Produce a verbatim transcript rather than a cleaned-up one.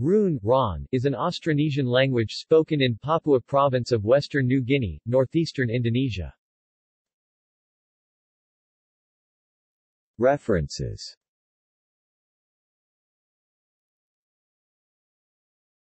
Roon, Ron, is an Austronesian language spoken in Papua Province of Western New Guinea, northeastern Indonesia. References